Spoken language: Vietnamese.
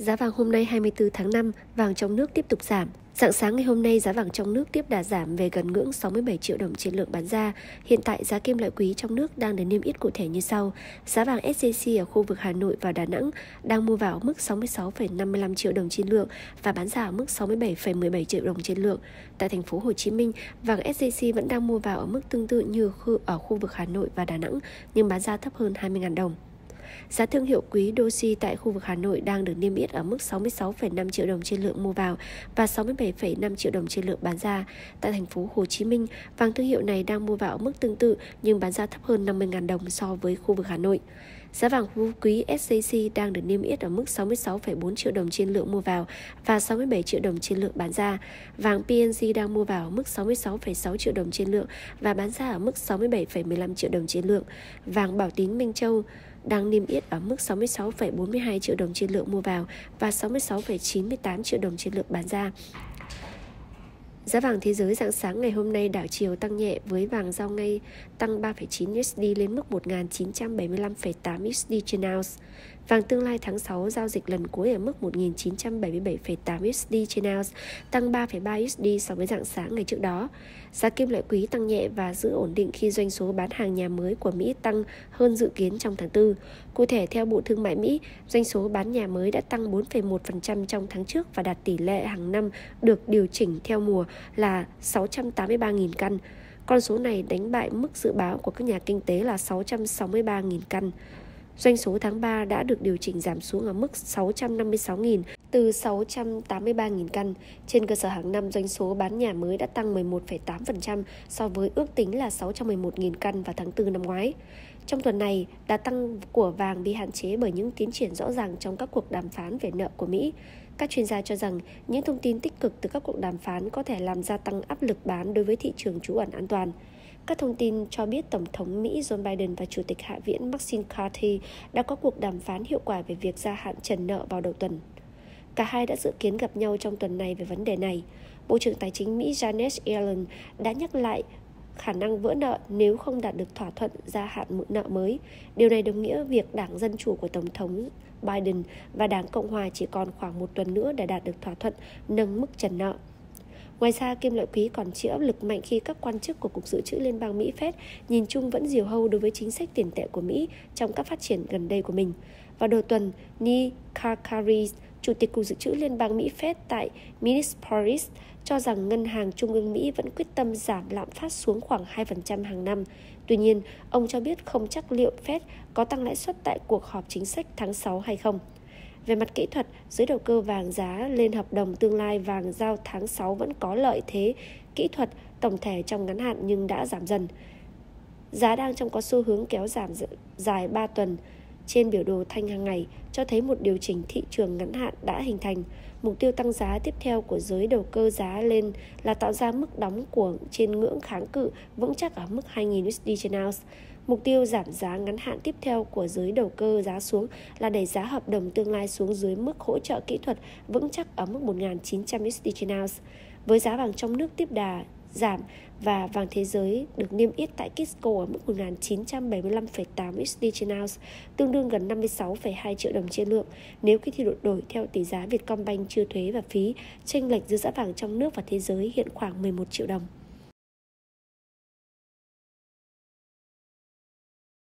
Giá vàng hôm nay 24 tháng 5, vàng trong nước tiếp tục giảm. Rạng sáng ngày hôm nay, giá vàng trong nước tiếp đà giảm về gần ngưỡng 67 triệu đồng trên lượng bán ra. Hiện tại, giá kim loại quý trong nước đang được niêm yết cụ thể như sau. Giá vàng SJC ở khu vực Hà Nội và Đà Nẵng đang mua vào ở mức 66,55 triệu đồng trên lượng và bán ra ở mức 67,17 triệu đồng trên lượng. Tại thành phố Hồ Chí Minh, vàng SJC vẫn đang mua vào ở mức tương tự như ở khu vực Hà Nội và Đà Nẵng, nhưng bán ra thấp hơn 20.000 đồng. Giá thương hiệu quý Doshi tại khu vực Hà Nội đang được niêm yết ở mức 66,5 triệu đồng trên lượng mua vào và 67,5 triệu đồng trên lượng bán ra. Tại thành phố Hồ Chí Minh, vàng thương hiệu này đang mua vào ở mức tương tự nhưng bán ra thấp hơn 50.000 đồng so với khu vực Hà Nội. Giá vàng phú quý SJC đang được niêm yết ở mức 66,4 triệu đồng trên lượng mua vào và 67 triệu đồng trên lượng bán ra. Vàng PNJ đang mua vào ở mức 66,6 triệu đồng trên lượng và bán ra ở mức 67,15 triệu đồng trên lượng. Vàng Bảo Tín Minh Châu đang niêm yết ở mức 66,42 triệu đồng trên lượng mua vào và 66,98 triệu đồng trên lượng bán ra. Giá vàng thế giới rạng sáng ngày hôm nay đảo chiều tăng nhẹ với vàng giao ngay tăng 3,9 USD lên mức 1.975,8 USD trên ounce. Vàng tương lai tháng 6 giao dịch lần cuối ở mức 1.977,8 USD trên ounce, tăng 3,3 USD so với rạng sáng ngày trước đó. Giá kim loại quý tăng nhẹ và giữ ổn định khi doanh số bán hàng nhà mới của Mỹ tăng hơn dự kiến trong tháng 4. Cụ thể, theo Bộ Thương mại Mỹ, doanh số bán nhà mới đã tăng 4,1% trong tháng trước và đạt tỷ lệ hàng năm được điều chỉnh theo mùa là 683.000 căn. Con số này đánh bại mức dự báo của các nhà kinh tế là 663.000 căn. Doanh số tháng 3 đã được điều chỉnh giảm xuống ở mức 656.000 từ 683.000 căn. Trên cơ sở hàng năm, doanh số bán nhà mới đã tăng 11,8% so với ước tính là 611.000 căn vào tháng 4 năm ngoái. Trong tuần này, đà tăng của vàng bị hạn chế bởi những tiến triển rõ ràng trong các cuộc đàm phán về nợ của Mỹ. Các chuyên gia cho rằng những thông tin tích cực từ các cuộc đàm phán có thể làm gia tăng áp lực bán đối với thị trường trú ẩn an toàn. Các thông tin cho biết Tổng thống Mỹ Joe Biden và Chủ tịch Hạ viện Maxine McCarthy đã có cuộc đàm phán hiệu quả về việc gia hạn trần nợ vào đầu tuần. Cả hai đã dự kiến gặp nhau trong tuần này về vấn đề này. Bộ trưởng Tài chính Mỹ Janet Yellen đã nhắc lại khả năng vỡ nợ nếu không đạt được thỏa thuận gia hạn nợ mới. Điều này đồng nghĩa việc Đảng Dân Chủ của Tổng thống Biden và Đảng Cộng Hòa chỉ còn khoảng một tuần nữa để đạt được thỏa thuận nâng mức trần nợ. Ngoài ra, kim loại quý còn chịu áp lực mạnh khi các quan chức của Cục Dự trữ Liên bang Mỹ Fed nhìn chung vẫn diều hâu đối với chính sách tiền tệ của Mỹ trong các phát triển gần đây của mình. Vào đầu tuần, Ni Kakari, Chủ tịch Cục Dự trữ Liên bang Mỹ Fed tại Minneapolis, cho rằng Ngân hàng Trung ương Mỹ vẫn quyết tâm giảm lạm phát xuống khoảng 2% hàng năm. Tuy nhiên, ông cho biết không chắc liệu Fed có tăng lãi suất tại cuộc họp chính sách tháng 6 hay không. Về mặt kỹ thuật, giới đầu cơ vàng giá lên hợp đồng tương lai vàng giao tháng 6 vẫn có lợi thế kỹ thuật tổng thể trong ngắn hạn nhưng đã giảm dần. Giá đang trong có xu hướng kéo giảm dài 3 tuần trên biểu đồ thanh hàng ngày, cho thấy một điều chỉnh thị trường ngắn hạn đã hình thành. Mục tiêu tăng giá tiếp theo của giới đầu cơ giá lên là tạo ra mức đóng của trên ngưỡng kháng cự vững chắc ở mức 2.000 USD trên ounce. Mục tiêu giảm giá ngắn hạn tiếp theo của giới đầu cơ giá xuống là đẩy giá hợp đồng tương lai xuống dưới mức hỗ trợ kỹ thuật vững chắc ở mức 1.900 USD trên ounce. Với giá vàng trong nước tiếp đà giảm và vàng thế giới được niêm yết tại Kitco ở mức 1.975,8 USD trên ounce, tương đương gần 56,2 triệu đồng trên lượng nếu khi thi đổi theo tỷ giá Vietcombank chưa thuế và phí. Chênh lệch giữa giá vàng trong nước và thế giới hiện khoảng 11 triệu đồng.